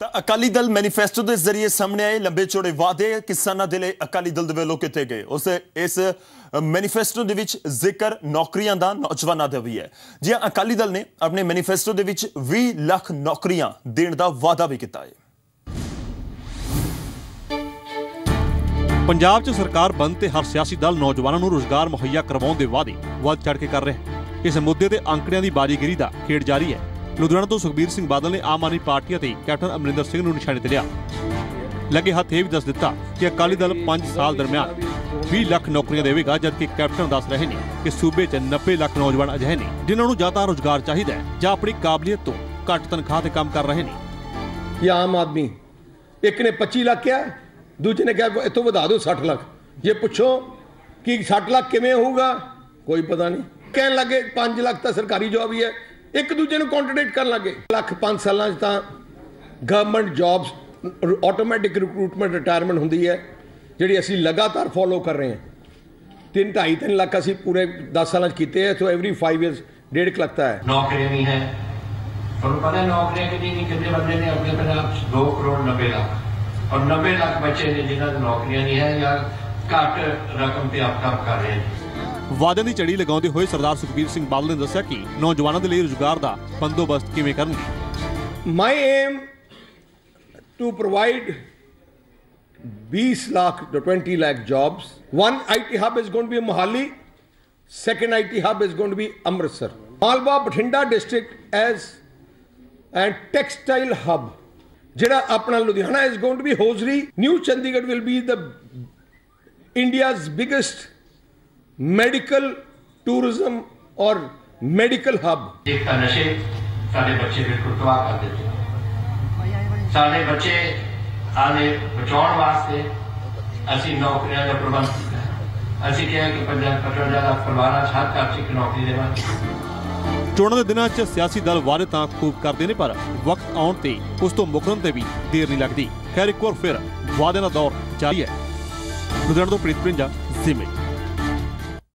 ਤਾਂ अकाली दल मैनीफेस्टो के जरिए सामने आए लंबे चौड़े वादे किसानों के लिए अकाली दल के वालों किए गए। उस इस मैनीफेस्टो के जिक्र नौकरियों का नौजवानों का भी है। जी हाँ, अकाली दल ने अपने मैनीफेस्टो के 20 लाख नौकरियां देने का वादा भी किया है। पंजाब च सरकार बंद ते हर सियासी दल नौजवानों को रोजगार मुहैया करवाने के वादे वध चढ़ के कर रहे हैं। इस मुद्दे ते आंकड़ियां की बाजीगिरी का खेड़ जारी है। लुधियाना तो सुखबीर सिंह बादल ने आम आदमी पार्टी और कैप्टन अमरिंदर सिंह नूं निशाने ते लिया। लगे हाथ यह भी दस दिता कि अकाली दल 5 साल दरमियान 20 लाख नौकरियां देगा, जबकि कैप्टन दस रहे हैं कि सूबे 90 लाख नौजवान अजे ने जिन्होंने जां तां रोजगार चाहिए जां अपनी काबलियत तो घट तनख्वाह ते काम कर रहे हैं। ये आम आदमी एक ने 25 लाख कहा, दूजे ने कहा इतों वधा दो 60 लाख। ये पूछो कि 60 लाख किवें होगा, कोई पता नहीं। कहन लगे 5 लाख तो सरकारी जॉब ही है, एक दूजे को कॉन्ट्रडिक्ट कर लगे। लख 5 साल government jobs automatic recruitment retirement होंगी है, जी असी लगातार फॉलो कर रहे हैं। 3.5-3 लाख असी पूरे 10 साल किए हैं, तो एवरी 5 ईयर्स 1.5 लाख है। नौकरियां भी हैं, नौकरियां कितने बंदे ने अपने पास 2 करोड़ 90 लाख और 90 लाख बच्चे ने जिन्होंने नौकरियां नहीं है या घट रकम पे आप काम कर रहे हैं। वादे की झड़ी लगाते हुए सरदार सुखबीर सिंह बादल ने दस्या कि नौजवानों के लिए रोजगार का बंदोबस्त किवें करनगे। My aim to provide 20 lakh to 20 lakh jobs. 1 IT hub is going to be Mohali, 2nd IT hub is going to be Amritsar, Malwa Bathinda district as and textile hub. जिहड़ा अपना Ludhiana is going to be hosiery, new Chandigarh will be the India's biggest medical tourism और medical hub. एक नशे सारे बच्चे बिल्कुल तबाह कर देते, सारे बच्चे आने बचाने वास्ते असि नौकरियां का प्रबंध असि कहा कि 50-55 लाख परिवार छात्र आपसी नौकरी देवांगे। चोणां दे दिनां च सियासी दल वादे तां खूब करदे ने, पर वक्त आउण ते उस तो मुकरण ते भी देर नहीं लगदी। खैर, एक बार फिर वादे दा दौर जारी है। लुधियाणे तो प्रीत प्रिंजा।